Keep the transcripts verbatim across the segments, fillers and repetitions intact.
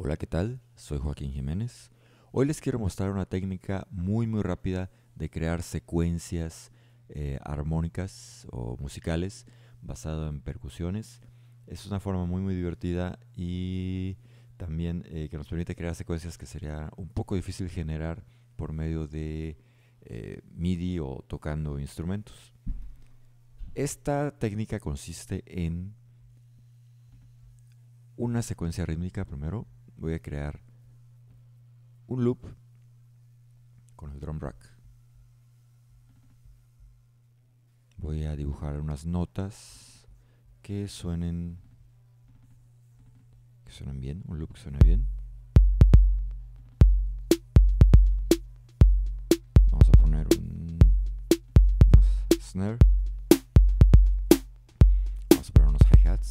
Hola, ¿qué tal? Soy Joaquín Jiménez. Hoy les quiero mostrar una técnica muy muy rápida de crear secuencias eh, armónicas o musicales basado en percusiones. Es una forma muy muy divertida y también eh, que nos permite crear secuencias que sería un poco difícil generar por medio de eh, MIDI o tocando instrumentos. Esta técnica consiste en una secuencia rítmica. Primero voy a crear un loop con el drum rack. Voy a dibujar unas notas que suenen que suenen bien, un loop que suene bien. Vamos a poner un snare. Vamos a poner unos hi-hats.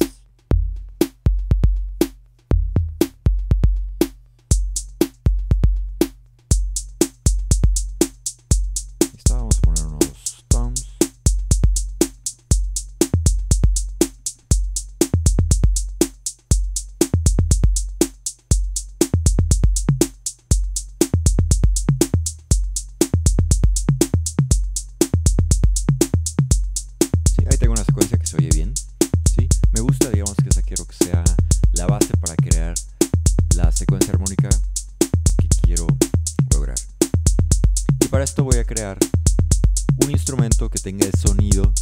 Se oye bien, ¿sí? Me gusta, digamos que esa quiero que sea la base para crear la secuencia armónica que quiero lograr. Y para esto voy a crear un instrumento que tenga el sonido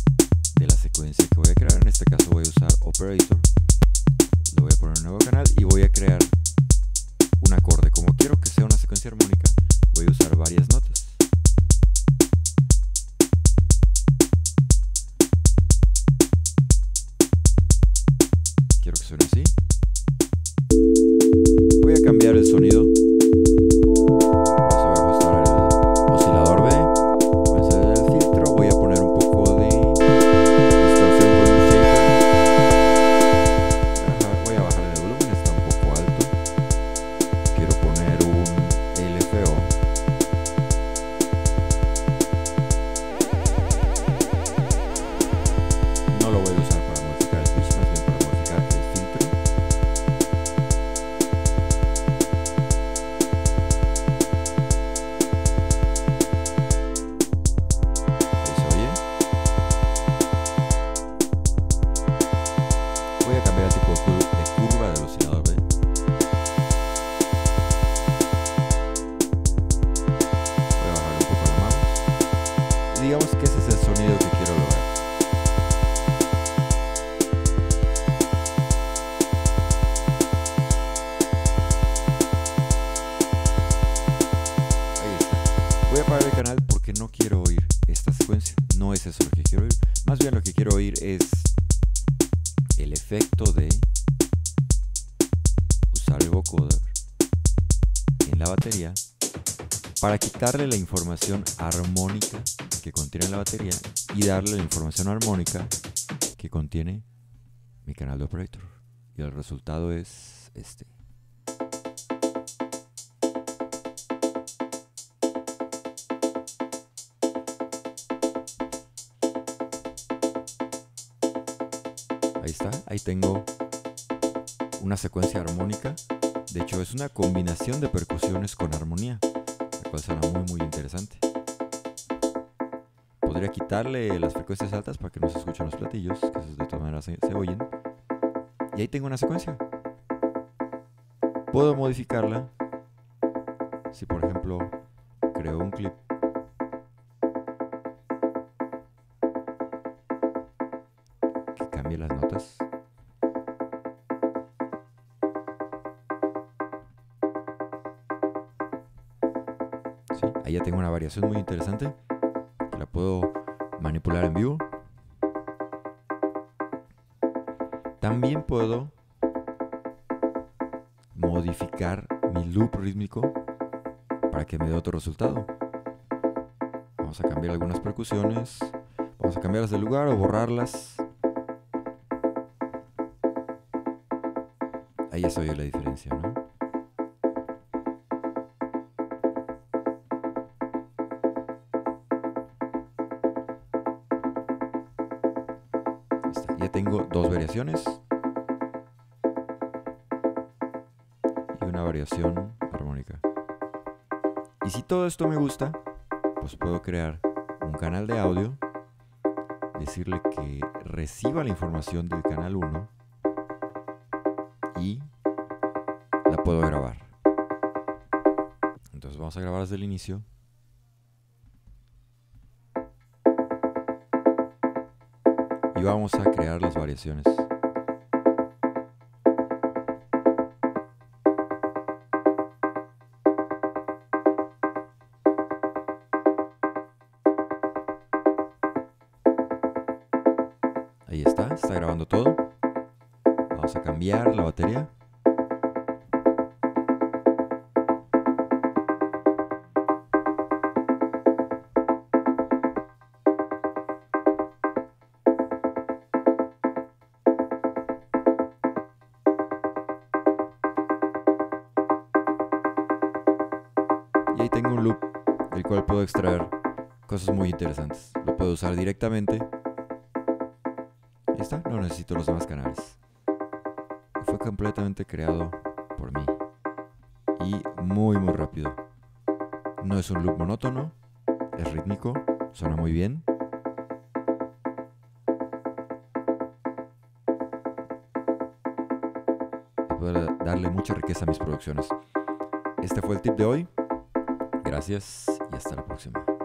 de la secuencia que voy a crear. En este caso voy a usar Operator, le voy a poner un nuevo canal y voy a crear un acorde. Como quiero que sea una secuencia armónica, voy a usar varias notas. Quiero que suene así. Voy a cambiar el sonido. Por eso voy a ajustar el oscilador B. Voy a hacer el filtro. Voy a poner un poco de distorsión con el shaker. Voy a bajar el volumen, está un poco alto. Quiero poner un L F O. No lo voy a usar. Digamos que ese es el sonido que quiero lograr. Ahí está. Voy a parar el canal porque no quiero oír esta secuencia. No es eso lo que quiero oír. Más bien lo que quiero oír es el efecto de usar el vocoder en la batería para quitarle la información armónica que contiene la batería y darle la información armónica que contiene mi canal de Operator. Y el resultado es este. Ahí está, ahí tengo una secuencia armónica. De hecho, es una combinación de percusiones con armonía, la cual suena muy muy interesante. Podría quitarle las frecuencias altas para que no se escuchen los platillos, que esos de todas maneras se, se oyen. Y ahí tengo una secuencia. Puedo modificarla si, por ejemplo, creo un clip. Que cambie las notas. Sí, ahí ya tengo una variación muy interesante. La puedo manipular en vivo. También puedo modificar mi loop rítmico para que me dé otro resultado. Vamos a cambiar algunas percusiones, vamos a cambiarlas de lugar o borrarlas. Ahí ya se oye la diferencia, ¿no? Ya tengo dos variaciones y una variación armónica. Y si todo esto me gusta, pues puedo crear un canal de audio, decirle que reciba la información del canal uno y la puedo grabar. Entonces vamos a grabar desde el inicio. Y vamos a crear las variaciones. Ahí está, está grabando todo. Vamos a cambiar la batería. Y ahí tengo un loop del cual puedo extraer cosas muy interesantes. Lo puedo usar directamente. Ahí está, no necesito los demás canales. Fue completamente creado por mí. Y muy muy rápido. No es un loop monótono, es rítmico, suena muy bien. Puedo darle mucha riqueza a mis producciones. Este fue el tip de hoy. Gracias y hasta la próxima.